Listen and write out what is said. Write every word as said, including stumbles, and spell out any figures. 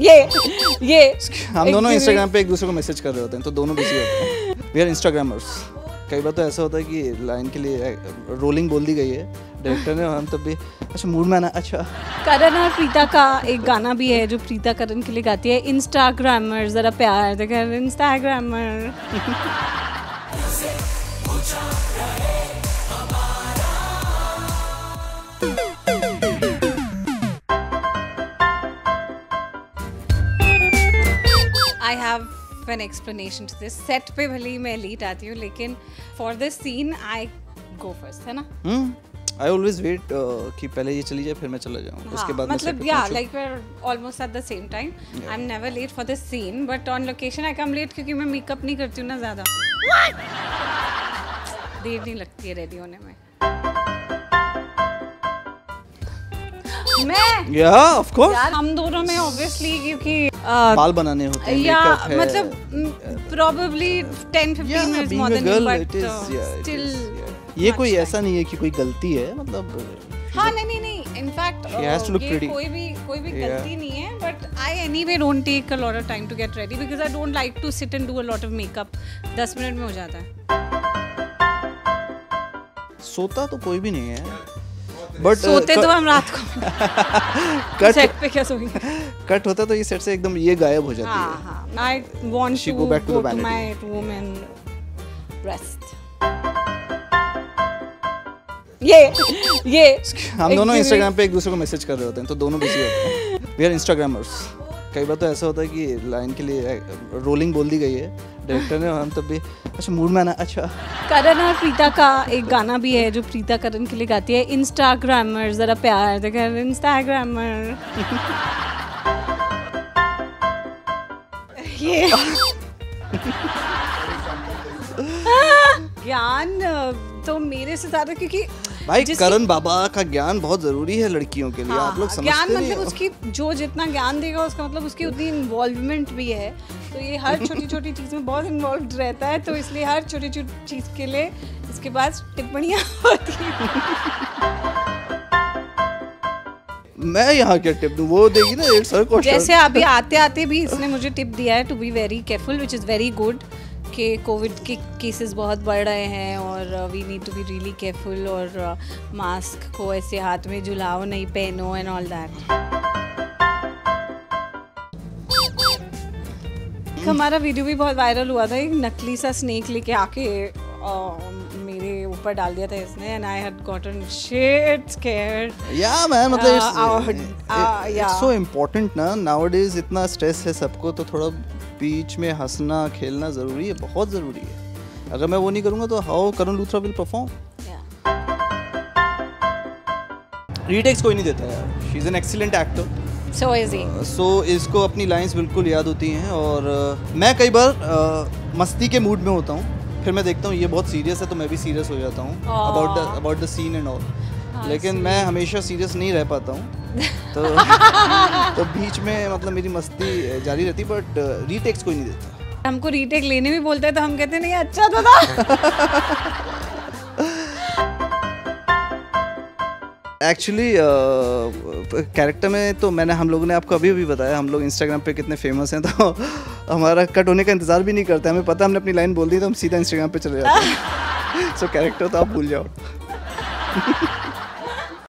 ये ये हम दोनों इंस्टाग्राम पे एक दूसरे को मैसेज कर रहे होते हैं तो दोनों बिजी होते हैं, वी आर इंस्टाग्रामर्स। कई बार तो ऐसा होता है कि लाइन के लिए रोलिंग बोल दी गई है डायरेक्टर ने, हम तब भी अच्छा मूड में आना। अच्छा करण और प्रीता का एक गाना भी है जो प्रीता करण के लिए गाती है, इंस्टाग्रामर जरा प्यार देखा instagrammer. I have an explanation to this. Set पे भले ही मैं late आती हूँ, लेकिन for this scene I go first, है ना? Hmm. I always wait uh, कि पहले ये चली जाए फिर मैं चला जाऊँ। उसके बाद मतलब yeah, like we're almost at the same time. Yeah. I'm never late for this scene, but on location I come late क्योंकि मैं makeup नहीं करती हूँ ना ज़्यादा। What? देर नहीं लगती है ready होने में। मैं? Yeah, of course. यार हम दोनों में obviously क्योंकि Uh, बाल बनाने होते हैं, yeah, है, मतलब probably ten fifteen yeah, years more than girl, me, but is, yeah, still is, yeah. ये कोई ऐसा नहीं है कि कोई गलती है, मतलब हाँ नहीं नहीं नहीं in fact ये कोई भी कोई भी yeah. गलती नहीं है, but I anyway don't take a lot of time to get ready because I don't like to sit and do a lot of makeup. दस मिनट में हो जाता है। सोता तो कोई भी नहीं है बट सोते uh, तो हम रात को कट सेट पे क्या सोएंगे? कट होता तो ये सेट से एकदम ये गायब हो जाती हाँ, है। हाँ हाँ। I want to go back to my room and rest. ये ये हम दोनों इंस्टाग्राम पे एक दूसरे को मैसेज कर रहे होते हैं तो दोनों बिजी होते हैं, वी आर इंस्टाग्रामर्स। कई बार तो ऐसा होता है कि लाइन के लिए रोलिंग बोल दी गई है डायरेक्टर ने, हम तब भी अच्छा मूड में आना। अच्छा करण और प्रीता का एक गाना भी है जो प्रीता करण के लिए गाती है, इंस्टाग्रामर जरा प्यार देखा इंस्टाग्रामर। ये ज्ञान तो मेरे से ज़्यादा क्योंकि भाई करण बाबा का ज्ञान बहुत जरूरी है लड़कियों के लिए। हाँ, आप लोग समझते ज्ञान नहीं मतलब उसकी जो जितना ज्ञान देगा उसका मतलब उसकी उतनी इन्वॉल्वमेंट भी है, तो ये हर छोटी छोटी चीज़ में बहुत इन्वॉल्व रहता है, तो इसलिए हर छोटी छोटी चीज़ के लिए इसके पास टिप्पणियाँ होती हैं। मैं यहाँ क्या टिप दूँ, वो देगी ना एक सर क्वेश्चन। जैसे अभी आते आते भी इसने मुझे टिप दिया है to be very careful which is very good के कोविड के केसेस बहुत बढ़ रहे हैं और we need to be really careful और मास्क को ऐसे हाथ में झुलाओ नहीं पहनो एंड ऑल दैट। हमारा वीडियो भी बहुत वायरल हुआ था, एक नकली सा स्नेक लेके आके मेरे ऊपर डाल दिया था इसने and I had gotten shit scared. Yeah man मतलब इट्स सो इम्पोर्टेंट ना, नाउअडेज इतना स्ट्रेस है सबको, तो थोड़ा बीच में हंसना खेलना जरूरी है, बहुत जरूरी है। अगर मैं वो नहीं करूंगा तो how Karan Luthra will perform? Retakes कोई नहीं देता यार, she is an excellent actor. So is he. So इसको अपनी लाइंस बिल्कुल याद होती हैं और uh, मैं कई बार uh, मस्ती के मूड में होता हूँ, फिर मैं देखता हूँ ये बहुत सीरियस है तो मैं भी सीरियस हो जाता हूँ about the about the scene and all, लेकिन मैं हमेशा सीरियस नहीं रह पाता हूँ तो तो बीच में मतलब मेरी मस्ती जारी रहती, बट रीटेक्स कोई नहीं देता। हमको रीटेक लेने भी बोलते हैं तो हम कहते हैं नहीं अच्छा तो था। एक्चुअली कैरेक्टर में तो मैंने हम लोगों ने आपको अभी भी बताया हम लोग इंस्टाग्राम पे कितने फेमस हैं, तो हमारा कट होने का इंतज़ार भी नहीं करते, हमें पता हमने अपनी लाइन बोल दी तो हम सीधा इंस्टाग्राम पे चले जाते हैं। सो कैरेक्टर तो आप भूल जाओ।